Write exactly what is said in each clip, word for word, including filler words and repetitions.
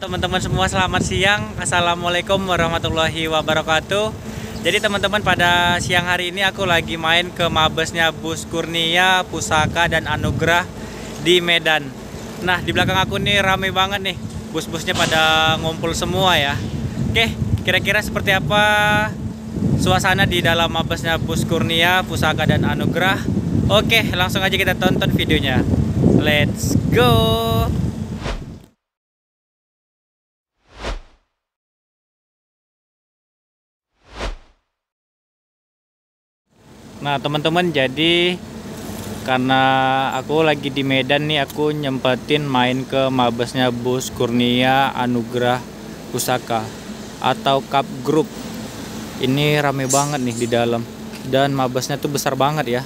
Teman-teman semua selamat siang, assalamualaikum warahmatullahi wabarakatuh. Jadi teman-teman, pada siang hari ini aku lagi main ke mabesnya Bus Kurnia, Pusaka, dan Anugrah di Medan. Nah, di belakang aku nih rame banget nih, bus-busnya pada ngumpul semua ya. Oke, kira-kira seperti apa suasana di dalam mabesnya Bus Kurnia, Pusaka, dan Anugrah? Oke, langsung aja kita tonton videonya. Let's go! Nah teman-teman, jadi karena aku lagi di Medan nih, aku nyempetin main ke mabesnya Bus Kurnia, Anugrah, Pusaka atau Cup Group. Ini rame banget nih di dalam, dan mabesnya tuh besar banget ya,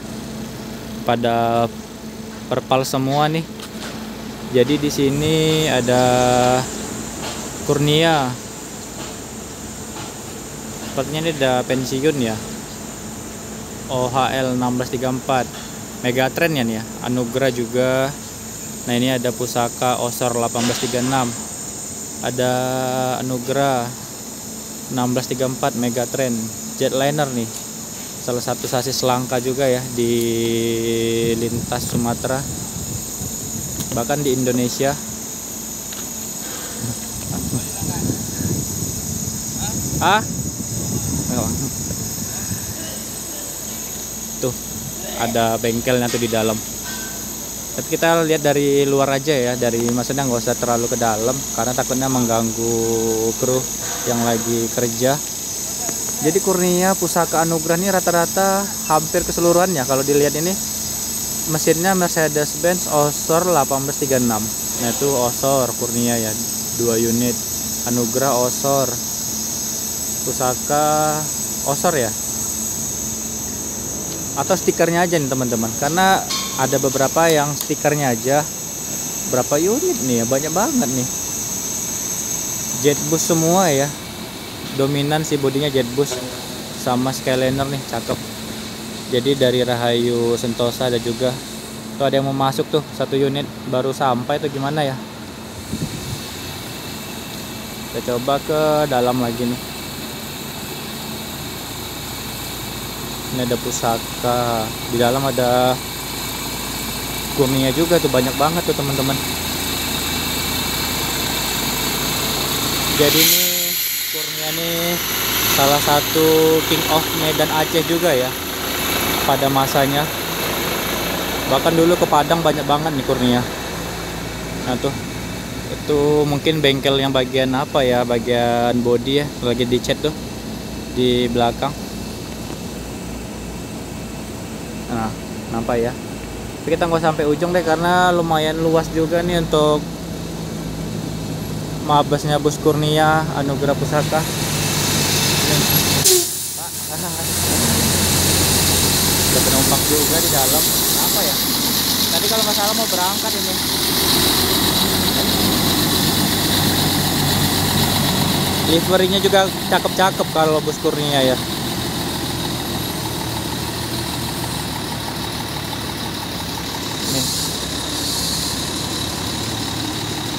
pada perpal semua nih. Jadi di sini ada Kurnia, sepertinya ini ada pensiun ya, O H L enam belas tiga empat, Mega Train ya nih ya, Anugrah juga. Nah ini ada Pusaka, Osor delapan belas tiga enam, ada Anugrah enam belas tiga empat, Mega Train, Jetliner nih, salah satu sasis langka juga ya di lintas Sumatera, bahkan di Indonesia. Ah, tuh ada bengkelnya tuh di dalam, tapi kita lihat dari luar aja ya, dari maksudnya nggak usah terlalu ke dalam karena takutnya mengganggu kru yang lagi kerja. Jadi Kurnia, Pusaka, Anugrah ini rata-rata hampir keseluruhannya kalau dilihat ini mesinnya Mercedes Benz Osor delapan belas tiga enam. Nah itu Osor Kurnia ya, dua unit, Anugrah Osor, Pusaka Osor ya, atau stikernya aja nih teman-teman, karena ada beberapa yang stikernya aja. Berapa unit nih ya, banyak banget nih. Jetbus semua ya, dominan si bodinya Jetbus, sama Skyliner nih, cakep. Jadi dari Rahayu Sentosa ada juga tuh, ada yang mau masuk tuh, satu unit baru sampai tuh, gimana ya. Kita coba ke dalam lagi nih. Ini ada Pusaka, di dalam ada Kurnia juga tuh, banyak banget tuh teman-teman. Jadi ini Kurnia nih salah satu king of Medan Aceh juga ya pada masanya, bahkan dulu ke Padang banyak banget nih Kurnia. Nah tuh, itu mungkin bengkel yang bagian apa ya, bagian body ya, lagi dicet tuh di belakang. Nah, nampak ya. Tapi kita nggak sampai ujung deh karena lumayan luas juga nih untuk mabesnya Bus Kurnia, Anugrah, Pusaka. Ada penumpang juga di dalam. Apa ya? Tadi kalau nggak salah mau berangkat ini. Liverynya juga cakep-cakep kalau Bus Kurnia ya.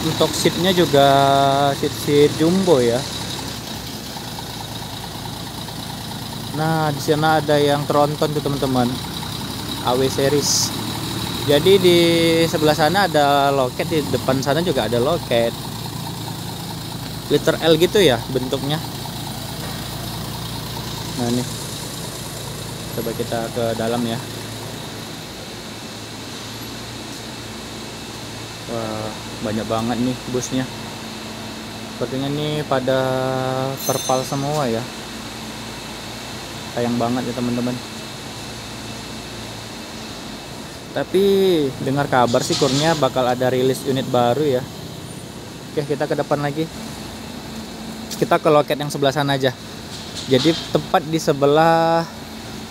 Untuk seatnya juga seat-seat jumbo ya. Nah di sana ada yang tronton tuh teman-teman, A W series. Jadi di sebelah sana ada loket, di depan sana juga ada loket. Liter L gitu ya bentuknya. Nah nih, coba kita ke dalam ya. Wah, banyak banget nih busnya. Sepertinya nih pada perpal semua ya. Sayang banget ya teman-teman. Tapi dengar kabar sih Kurnia bakal ada rilis unit baru ya. Oke, kita ke depan lagi. Kita ke loket yang sebelah sana aja. Jadi tempat di sebelah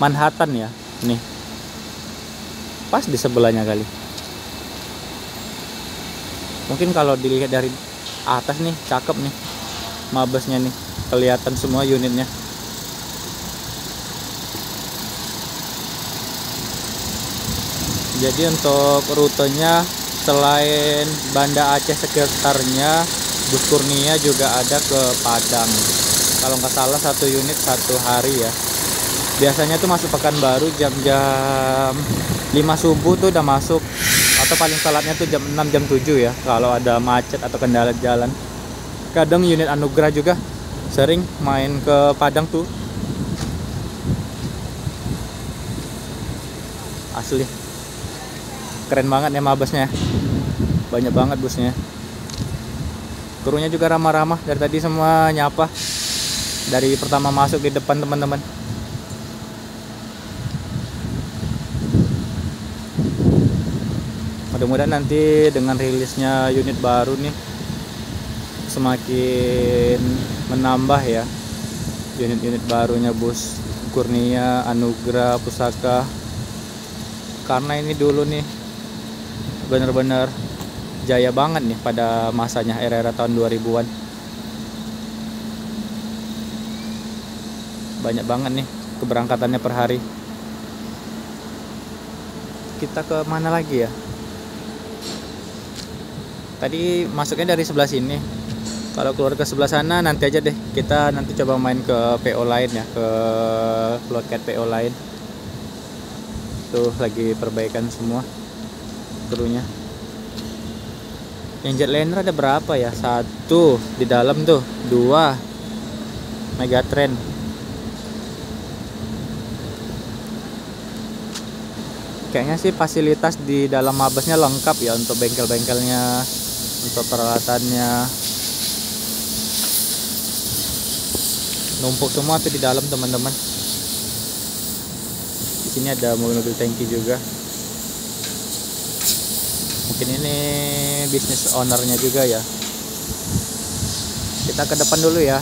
Manhattan ya. Nih, pas di sebelahnya kali. Mungkin kalau dilihat dari atas nih, cakep nih mabesnya nih, kelihatan semua unitnya. Jadi untuk rutenya selain Banda Aceh sekitarnya, Bus Kurnia juga ada ke Padang. Kalau nggak salah satu unit satu hari ya. Biasanya tuh masuk Pekanbaru jam-jam lima subuh tuh udah masuk, atau paling telatnya tuh jam enam jam tujuh ya kalau ada macet atau kendala jalan. Kadang unit Anugrah juga sering main ke Padang tuh. Asli keren banget ya mabesnya, banyak banget busnya. Krunya juga ramah-ramah, dari tadi semua nyapa dari pertama masuk di depan teman-teman. Mudah-mudahan nanti dengan rilisnya unit baru nih semakin menambah ya unit-unit barunya Bus Kurnia, Anugrah, Pusaka. Karena ini dulu nih bener-bener jaya banget nih pada masanya, era-era tahun dua ribuan. Banyak banget nih keberangkatannya per hari. Kita ke mana lagi ya? Tadi masuknya dari sebelah sini. Kalau keluar ke sebelah sana nanti aja deh. Kita nanti coba main ke P O lain ya, ke loket P O lain. Tuh lagi perbaikan semua krunya. Yang Jetliner ada berapa ya? Satu di dalam tuh, dua Mega Train. Kayaknya sih fasilitas di dalam mabesnya lengkap ya, untuk bengkel-bengkelnya, untuk peralatannya numpuk semua tuh di dalam teman-teman. Di sini ada mobil-mobil tangki juga. Mungkin ini bisnis ownernya juga ya. Kita ke depan dulu ya.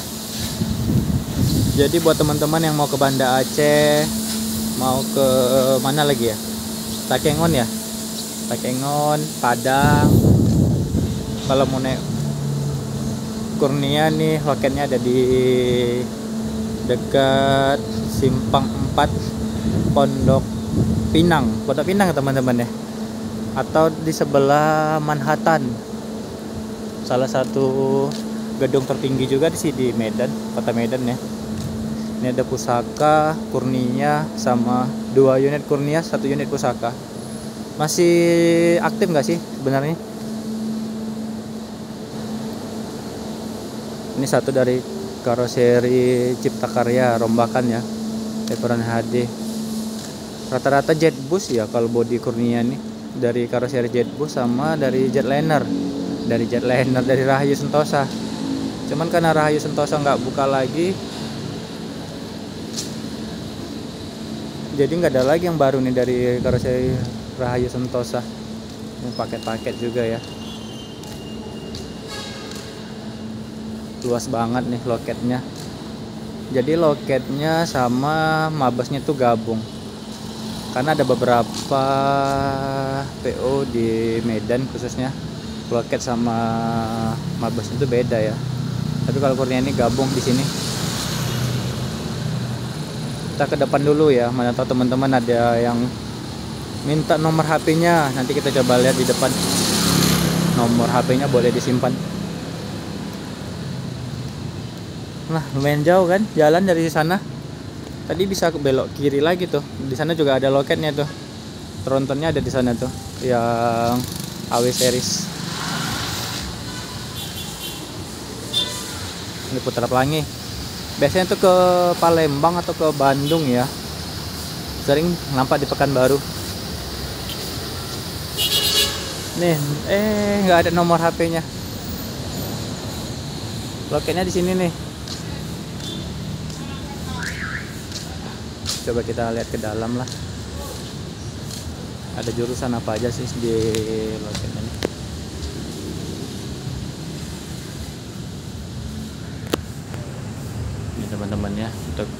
Jadi buat teman-teman yang mau ke Banda Aceh, mau ke mana lagi ya, Takengon ya, Takengon, Padang. Kalau mau naik Kurnia nih, loketnya ada di dekat simpang empat Pondok Pinang, Pondok Pinang teman-teman ya, atau di sebelah Manhattan, salah satu gedung tertinggi juga di sini di Medan, kota Medan ya. Ini ada Pusaka, Kurnia, sama dua unit Kurnia, satu unit Pusaka. Masih aktif nggak sih sebenarnya? Ini satu dari karoseri Ciptakarya, rombakan ya, Efron H D. Rata-rata Jetbus ya kalau body Kurnia nih, dari karoseri Jetbus sama dari Jetliner, dari Jetliner dari Rahayu Sentosa. Cuman karena Rahayu Sentosa nggak buka lagi, jadi nggak ada lagi yang baru nih dari karoseri Rahayu Sentosa. Ini paket-paket juga ya. Luas banget nih loketnya. Jadi loketnya sama mabesnya tuh gabung, karena ada beberapa P O di Medan khususnya loket sama mabesnya itu beda ya. Tapi kalau Kurnia ini gabung di sini. Kita ke depan dulu ya, mana tahu teman-teman ada yang minta nomor H P-nya, nanti kita coba lihat di depan. Nomor H P-nya boleh disimpan. Nah, lumayan jauh kan jalan dari sana. Tadi bisa belok kiri lagi tuh. Di sana juga ada loketnya tuh. Trontonnya ada di sana tuh, yang A W series. Ini Putra Pelangi. Biasanya tuh ke Palembang atau ke Bandung ya. Sering nampak di Pekanbaru. Nih, eh nggak ada nomor H P-nya. Loketnya di sini nih. Coba kita lihat ke dalam lah, ada jurusan apa aja sih di loket ini. Ini teman-teman ya, untuk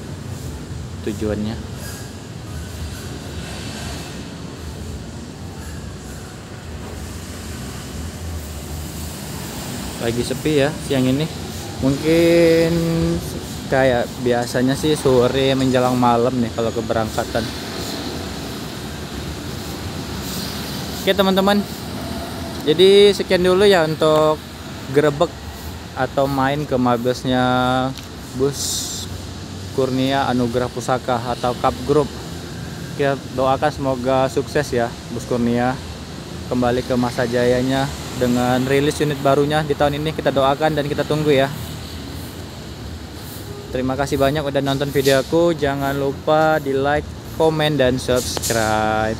tujuannya. Lagi sepi ya siang ini. Mungkin kayak biasanya sih sore menjelang malam nih kalau keberangkatan. Oke teman-teman, jadi sekian dulu ya untuk gerebek atau main ke marbesnya Bus Kurnia, Anugrah, Pusaka atau Cup Group. Kita doakan semoga sukses ya Bus Kurnia, kembali ke masa jayanya dengan rilis unit barunya di tahun ini. Kita doakan dan kita tunggu ya. Terima kasih banyak udah nonton video aku. Jangan lupa di like, komen, dan subscribe.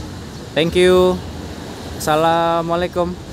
Thank you. Assalamualaikum.